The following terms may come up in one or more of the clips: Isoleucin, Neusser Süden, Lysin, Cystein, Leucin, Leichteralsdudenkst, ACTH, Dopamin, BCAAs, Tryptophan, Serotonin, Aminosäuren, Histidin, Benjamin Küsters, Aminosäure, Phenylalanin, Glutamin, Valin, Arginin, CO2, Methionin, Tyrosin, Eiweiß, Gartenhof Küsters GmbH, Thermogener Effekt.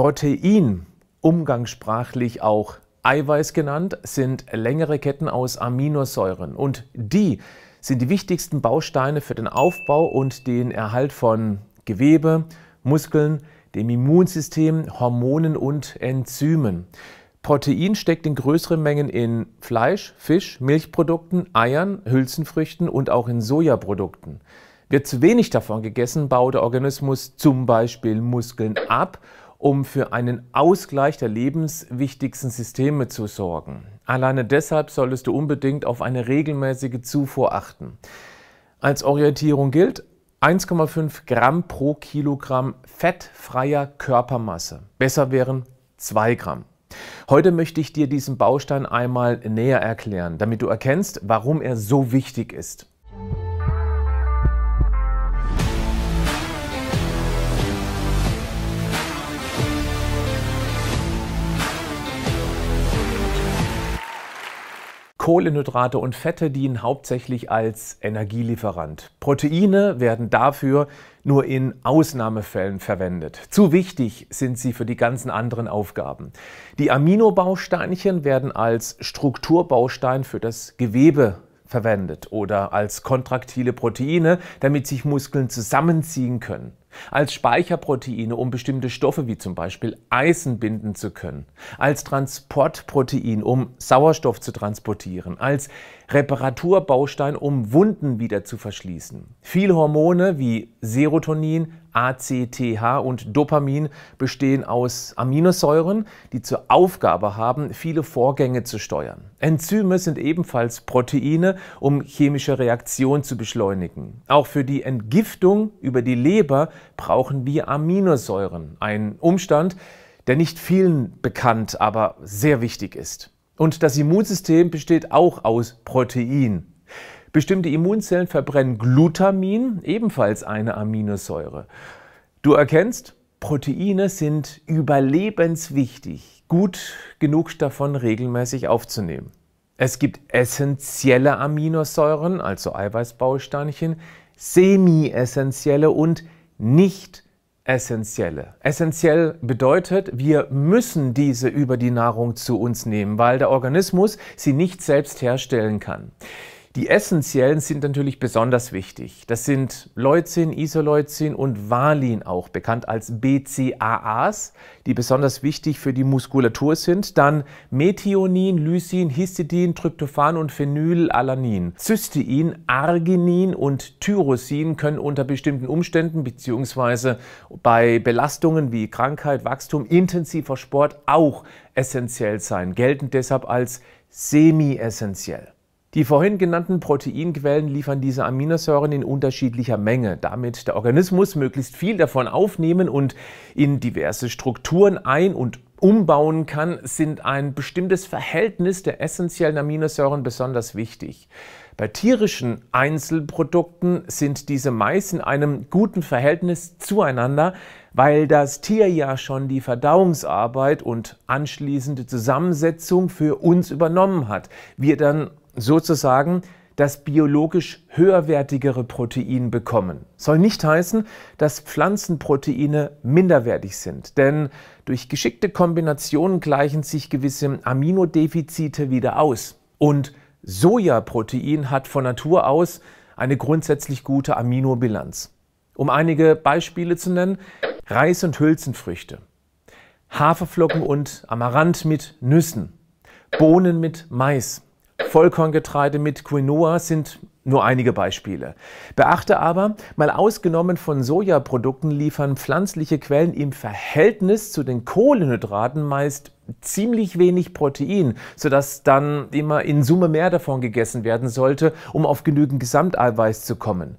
Protein, umgangssprachlich auch Eiweiß genannt, sind längere Ketten aus Aminosäuren und die sind die wichtigsten Bausteine für den Aufbau und den Erhalt von Gewebe, Muskeln, dem Immunsystem, Hormonen und Enzymen. Protein steckt in größeren Mengen in Fleisch, Fisch, Milchprodukten, Eiern, Hülsenfrüchten und auch in Sojaprodukten. Wird zu wenig davon gegessen, baut der Organismus zum Beispiel Muskeln ab, um für einen Ausgleich der lebenswichtigsten Systeme zu sorgen. Alleine deshalb solltest du unbedingt auf eine regelmäßige Zufuhr achten. Als Orientierung gilt 1,5 Gramm pro Kilogramm fettfreier Körpermasse. Besser wären 2 Gramm. Heute möchte ich dir diesen Baustein einmal näher erklären, damit du erkennst, warum er so wichtig ist. Kohlenhydrate und Fette dienen hauptsächlich als Energielieferant. Proteine werden dafür nur in Ausnahmefällen verwendet. Zu wichtig sind sie für die ganzen anderen Aufgaben. Die Aminobausteinchen werden als Strukturbaustein für das Gewebe verwendet oder als kontraktile Proteine, damit sich Muskeln zusammenziehen können. Als Speicherproteine, um bestimmte Stoffe wie zum Beispiel Eisen binden zu können, als Transportprotein, um Sauerstoff zu transportieren, als Reparaturbaustein, um Wunden wieder zu verschließen. Viele Hormone wie Serotonin, ACTH und Dopamin bestehen aus Aminosäuren, die zur Aufgabe haben, viele Vorgänge zu steuern. Enzyme sind ebenfalls Proteine, um chemische Reaktionen zu beschleunigen. Auch für die Entgiftung über die Leber brauchen wir Aminosäuren, ein Umstand, der nicht vielen bekannt, aber sehr wichtig ist. Und das Immunsystem besteht auch aus Protein. Bestimmte Immunzellen verbrennen Glutamin, ebenfalls eine Aminosäure. Du erkennst, Proteine sind überlebenswichtig, gut genug davon regelmäßig aufzunehmen. Es gibt essentielle Aminosäuren, also Eiweißbausteinchen, semi-essentielle und nicht-essentielle. Essentiell bedeutet, wir müssen diese über die Nahrung zu uns nehmen, weil der Organismus sie nicht selbst herstellen kann. Die essentiellen sind natürlich besonders wichtig. Das sind Leucin, Isoleucin und Valin, auch bekannt als BCAAs, die besonders wichtig für die Muskulatur sind. Dann Methionin, Lysin, Histidin, Tryptophan und Phenylalanin. Cystein, Arginin und Tyrosin können unter bestimmten Umständen bzw. bei Belastungen wie Krankheit, Wachstum, intensiver Sport auch essentiell sein, gelten deshalb als semi-essentiell. Die vorhin genannten Proteinquellen liefern diese Aminosäuren in unterschiedlicher Menge, damit der Organismus möglichst viel davon aufnehmen und in diverse Strukturen ein- und umbauen kann, sind ein bestimmtes Verhältnis der essentiellen Aminosäuren besonders wichtig. Bei tierischen Einzelprodukten sind diese meist in einem guten Verhältnis zueinander, weil das Tier ja schon die Verdauungsarbeit und anschließende Zusammensetzung für uns übernommen hat. Wir dann sozusagen das biologisch höherwertigere Protein bekommen. Soll nicht heißen, dass Pflanzenproteine minderwertig sind, denn durch geschickte Kombinationen gleichen sich gewisse Aminodefizite wieder aus. Und Sojaprotein hat von Natur aus eine grundsätzlich gute Aminobilanz. Um einige Beispiele zu nennen, Reis und Hülsenfrüchte, Haferflocken und Amaranth mit Nüssen, Bohnen mit Mais, Vollkorngetreide mit Quinoa sind nur einige Beispiele. Beachte aber, mal ausgenommen von Sojaprodukten liefern pflanzliche Quellen im Verhältnis zu den Kohlenhydraten meist ziemlich wenig Protein, sodass dann immer in Summe mehr davon gegessen werden sollte, um auf genügend Gesamteiweiß zu kommen.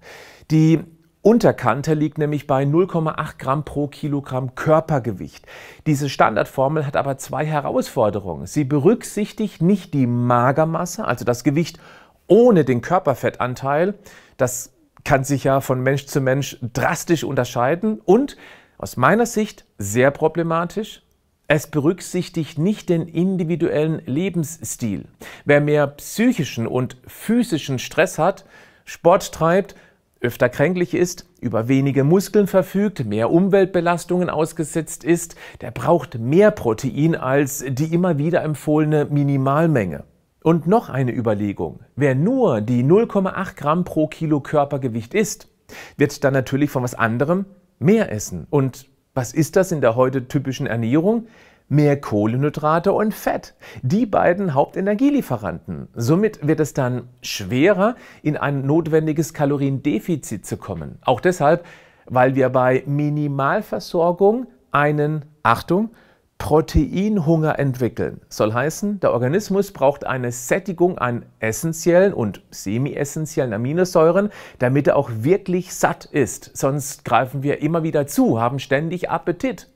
Die Unterkante liegt nämlich bei 0,8 Gramm pro Kilogramm Körpergewicht. Diese Standardformel hat aber zwei Herausforderungen. Sie berücksichtigt nicht die Magermasse, also das Gewicht ohne den Körperfettanteil. Das kann sich ja von Mensch zu Mensch drastisch unterscheiden. Und aus meiner Sicht sehr problematisch, es berücksichtigt nicht den individuellen Lebensstil. Wer mehr psychischen und physischen Stress hat, Sport treibt, öfter kränklich ist, über wenige Muskeln verfügt, mehr Umweltbelastungen ausgesetzt ist, der braucht mehr Protein als die immer wieder empfohlene Minimalmenge. Und noch eine Überlegung: Wer nur die 0,8 Gramm pro Kilo Körpergewicht isst, wird dann natürlich von was anderem mehr essen. Und was ist das in der heute typischen Ernährung? Mehr Kohlenhydrate und Fett, die beiden Hauptenergielieferanten. Somit wird es dann schwerer, in ein notwendiges Kaloriendefizit zu kommen. Auch deshalb, weil wir bei Minimalversorgung einen, Achtung, Proteinhunger entwickeln. Soll heißen, der Organismus braucht eine Sättigung an essentiellen und semi-essentiellen Aminosäuren, damit er auch wirklich satt ist. Sonst greifen wir immer wieder zu, haben ständig Appetit.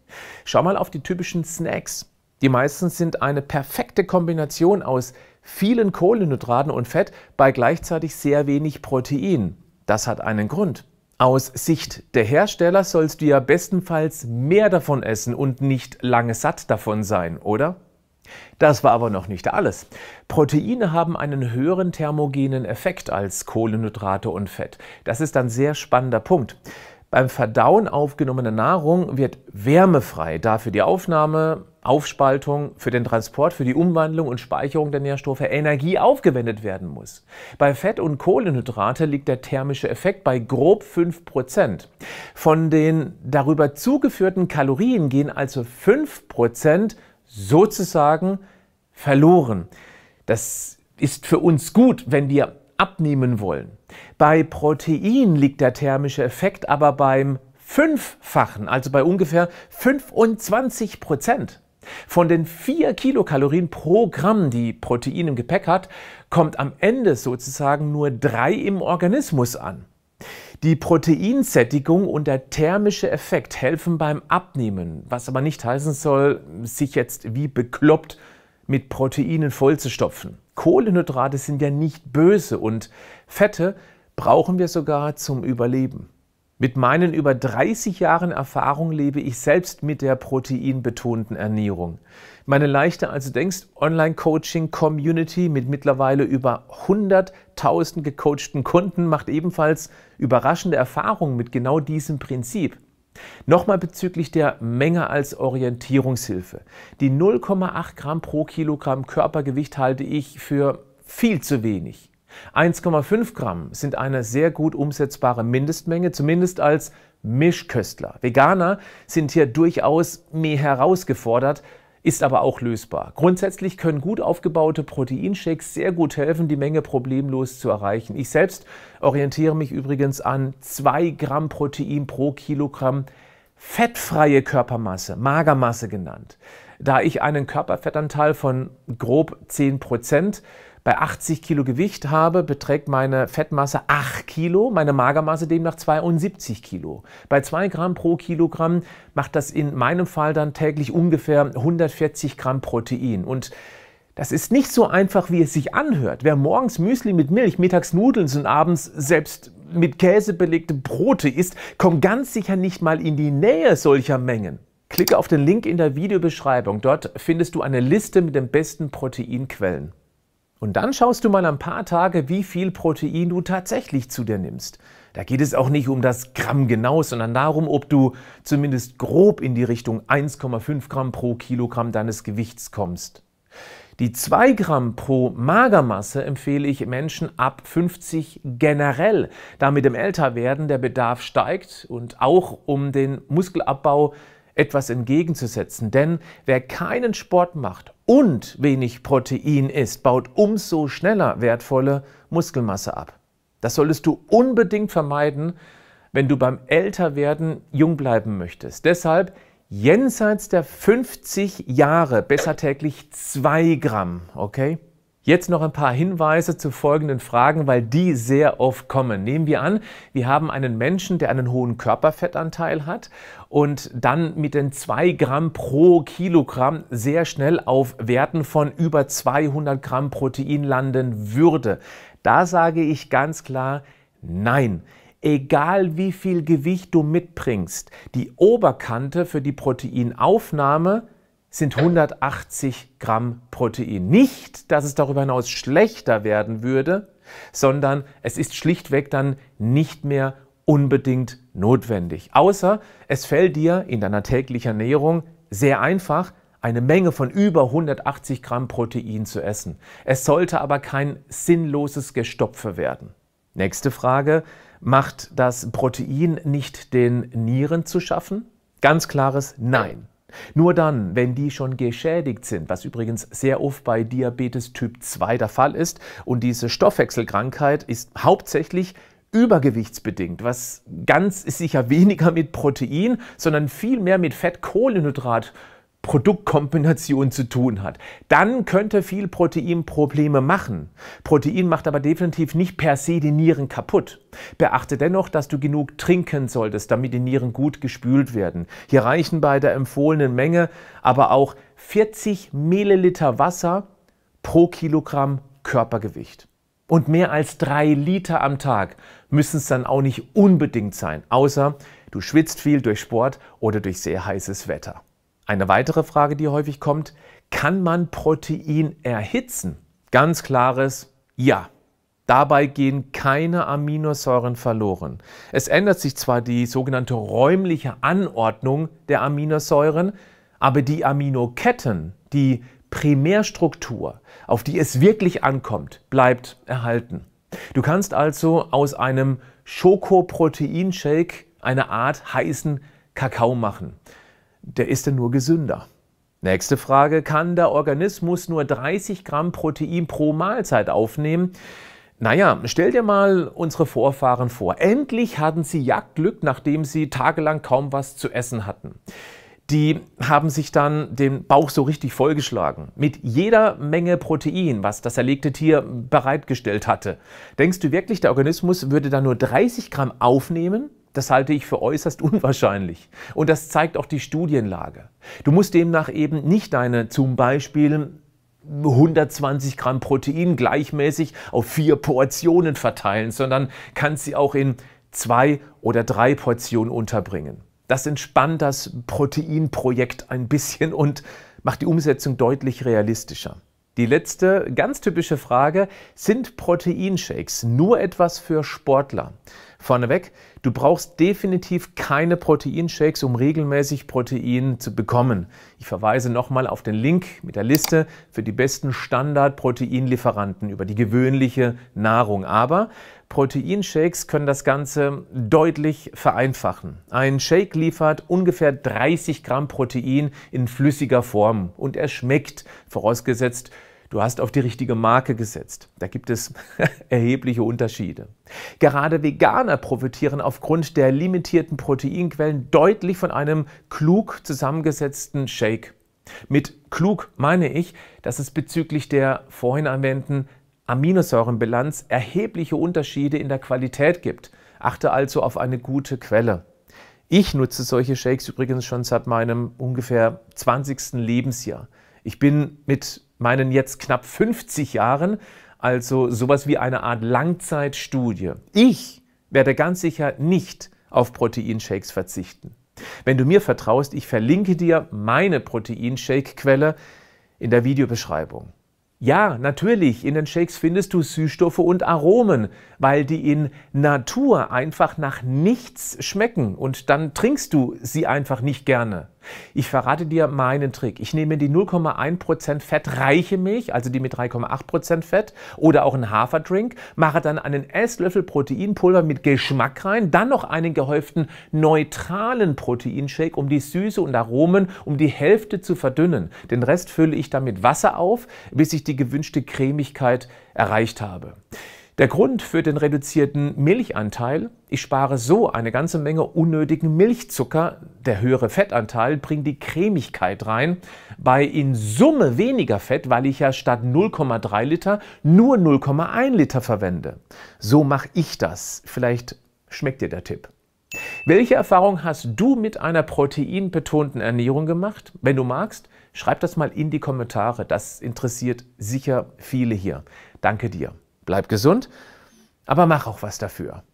Schau mal auf die typischen Snacks. Die meisten sind eine perfekte Kombination aus vielen Kohlenhydraten und Fett bei gleichzeitig sehr wenig Protein. Das hat einen Grund. Aus Sicht der Hersteller sollst du ja bestenfalls mehr davon essen und nicht lange satt davon sein, oder? Das war aber noch nicht alles. Proteine haben einen höheren thermogenen Effekt als Kohlenhydrate und Fett. Das ist ein sehr spannender Punkt. Beim Verdauen aufgenommener Nahrung wird Wärme frei, da für die Aufnahme, Aufspaltung, für den Transport, für die Umwandlung und Speicherung der Nährstoffe Energie aufgewendet werden muss. Bei Fett und Kohlenhydrate liegt der thermische Effekt bei grob 5%. Von den darüber zugeführten Kalorien gehen also 5% sozusagen verloren. Das ist für uns gut, wenn wir abnehmen wollen. Bei Protein liegt der thermische Effekt aber beim Fünffachen, also bei ungefähr 25%. Von den 4 Kilokalorien pro Gramm, die Protein im Gepäck hat, kommt am Ende sozusagen nur 3 im Organismus an. Die Proteinsättigung und der thermische Effekt helfen beim Abnehmen, was aber nicht heißen soll, sich jetzt wie bekloppt mit Proteinen vollzustopfen. Kohlenhydrate sind ja nicht böse und Fette brauchen wir sogar zum Überleben. Mit meinen über 30 Jahren Erfahrung lebe ich selbst mit der proteinbetonten Ernährung. Meine Leichter als du denkst Online-Coaching-Community mit mittlerweile über 100.000 gecoachten Kunden macht ebenfalls überraschende Erfahrungen mit genau diesem Prinzip. Nochmal bezüglich der Menge als Orientierungshilfe. Die 0,8 Gramm pro Kilogramm Körpergewicht halte ich für viel zu wenig. 1,5 Gramm sind eine sehr gut umsetzbare Mindestmenge, zumindest als Mischköstler. Veganer sind hier durchaus mehr herausgefordert, ist aber auch lösbar. Grundsätzlich können gut aufgebaute Proteinshakes sehr gut helfen, die Menge problemlos zu erreichen. Ich selbst orientiere mich übrigens an 2 Gramm Protein pro Kilogramm fettfreie Körpermasse, Magermasse genannt, da ich einen Körperfettanteil von grob 10% bei 80 Kilo Gewicht habe, beträgt meine Fettmasse 8 Kilo, meine Magermasse demnach 72 Kilo. Bei 2 Gramm pro Kilogramm macht das in meinem Fall dann täglich ungefähr 140 Gramm Protein. Und das ist nicht so einfach, wie es sich anhört. Wer morgens Müsli mit Milch, mittags Nudeln und abends selbst mit Käse belegte Brote isst, kommt ganz sicher nicht mal in die Nähe solcher Mengen. Klicke auf den Link in der Videobeschreibung. Dort findest du eine Liste mit den besten Proteinquellen. Und dann schaust du mal ein paar Tage, wie viel Protein du tatsächlich zu dir nimmst. Da geht es auch nicht um das Gramm genau, sondern darum, ob du zumindest grob in die Richtung 1,5 Gramm pro Kilogramm deines Gewichts kommst. Die 2 Gramm pro Magermasse empfehle ich Menschen ab 50 generell, da mit dem Älterwerden der Bedarf steigt und auch um den Muskelabbau etwas entgegenzusetzen. Denn wer keinen Sport macht und wenig Protein isst, baut umso schneller wertvolle Muskelmasse ab. Das solltest du unbedingt vermeiden, wenn du beim Älterwerden jung bleiben möchtest. Deshalb jenseits der 50 Jahre besser täglich 2 Gramm, okay? Jetzt noch ein paar Hinweise zu folgenden Fragen, weil die sehr oft kommen. Nehmen wir an, wir haben einen Menschen, der einen hohen Körperfettanteil hat und dann mit den 2 Gramm pro Kilogramm sehr schnell auf Werten von über 200 Gramm Protein landen würde. Da sage ich ganz klar, nein. Egal wie viel Gewicht du mitbringst, die Oberkante für die Proteinaufnahme sind 180 Gramm Protein. Nicht, dass es darüber hinaus schlechter werden würde, sondern es ist schlichtweg dann nicht mehr unbedingt notwendig. Außer es fällt dir in deiner täglichen Ernährung sehr einfach, eine Menge von über 180 Gramm Protein zu essen. Es sollte aber kein sinnloses Gestopfe werden. Nächste Frage, macht das Protein nicht den Nieren zu schaffen? Ganz klares Nein. Nur dann, wenn die schon geschädigt sind, was übrigens sehr oft bei Diabetes Typ 2 der Fall ist. Und diese Stoffwechselkrankheit ist hauptsächlich übergewichtsbedingt, was ganz sicher weniger mit Protein, sondern viel mehr mit Fett-Kohlenhydrat-Produktkombination zu tun hat. Dann könnte viel Protein Probleme machen. Protein macht aber definitiv nicht per se die Nieren kaputt. Beachte dennoch, dass du genug trinken solltest, damit die Nieren gut gespült werden. Hier reichen bei der empfohlenen Menge aber auch 40 Milliliter Wasser pro Kilogramm Körpergewicht. Und mehr als 3 Liter am Tag müssen es dann auch nicht unbedingt sein, außer du schwitzt viel durch Sport oder durch sehr heißes Wetter. Eine weitere Frage, die häufig kommt, kann man Protein erhitzen? Ganz klares Ja. Dabei gehen keine Aminosäuren verloren. Es ändert sich zwar die sogenannte räumliche Anordnung der Aminosäuren, aber die Aminoketten, die Primärstruktur, auf die es wirklich ankommt, bleibt erhalten. Du kannst also aus einem Schokoproteinshake eine Art heißen Kakao machen. Der ist denn nur gesünder. Nächste Frage, kann der Organismus nur 30 Gramm Protein pro Mahlzeit aufnehmen? Naja, stell dir mal unsere Vorfahren vor. Endlich hatten sie Jagdglück, nachdem sie tagelang kaum was zu essen hatten. Die haben sich dann den Bauch so richtig vollgeschlagen. Mit jeder Menge Protein, was das erlegte Tier bereitgestellt hatte. Denkst du wirklich, der Organismus würde dann nur 30 Gramm aufnehmen? Das halte ich für äußerst unwahrscheinlich. Und das zeigt auch die Studienlage. Du musst demnach eben nicht deine zum Beispiel 120 Gramm Protein gleichmäßig auf 4 Portionen verteilen, sondern kannst sie auch in 2 oder 3 Portionen unterbringen. Das entspannt das Proteinprojekt ein bisschen und macht die Umsetzung deutlich realistischer. Die letzte, ganz typische Frage, sind Proteinshakes nur etwas für Sportler? Vorneweg, du brauchst definitiv keine Proteinshakes, um regelmäßig Protein zu bekommen. Ich verweise nochmal auf den Link mit der Liste für die besten Standard-Proteinlieferanten über die gewöhnliche Nahrung. Aber Proteinshakes können das Ganze deutlich vereinfachen. Ein Shake liefert ungefähr 30 Gramm Protein in flüssiger Form und er schmeckt, vorausgesetzt, du hast auf die richtige Marke gesetzt. Da gibt es erhebliche Unterschiede. Gerade Veganer profitieren aufgrund der limitierten Proteinquellen deutlich von einem klug zusammengesetzten Shake. Mit klug meine ich, dass es bezüglich der vorhin erwähnten Aminosäurenbilanz erhebliche Unterschiede in der Qualität gibt. Achte also auf eine gute Quelle. Ich nutze solche Shakes übrigens schon seit meinem ungefähr 20. Lebensjahr. Ich bin mit meinen jetzt knapp 50 Jahren, also sowas wie eine Art Langzeitstudie. Ich werde ganz sicher nicht auf Proteinshakes verzichten. Wenn du mir vertraust, ich verlinke dir meine Proteinshake-Quelle in der Videobeschreibung. Ja, natürlich, in den Shakes findest du Süßstoffe und Aromen, weil die in Natur einfach nach nichts schmecken und dann trinkst du sie einfach nicht gerne. Ich verrate dir meinen Trick. Ich nehme die 0,1% fettreiche Milch, also die mit 3,8% Fett oder auch einen Haferdrink, mache dann einen Esslöffel Proteinpulver mit Geschmack rein, dann noch einen gehäuften neutralen Proteinshake, um die Süße und Aromen um die Hälfte zu verdünnen. Den Rest fülle ich dann mit Wasser auf, bis ich die gewünschte Cremigkeit erreicht habe. Der Grund für den reduzierten Milchanteil, ich spare so eine ganze Menge unnötigen Milchzucker, der höhere Fettanteil bringt die Cremigkeit rein, bei in Summe weniger Fett, weil ich ja statt 0,3 Liter nur 0,1 Liter verwende. So mache ich das. Vielleicht schmeckt dir der Tipp. Welche Erfahrung hast du mit einer proteinbetonten Ernährung gemacht? Wenn du magst, schreib das mal in die Kommentare. Das interessiert sicher viele hier. Danke dir. Bleib gesund, aber mach auch was dafür.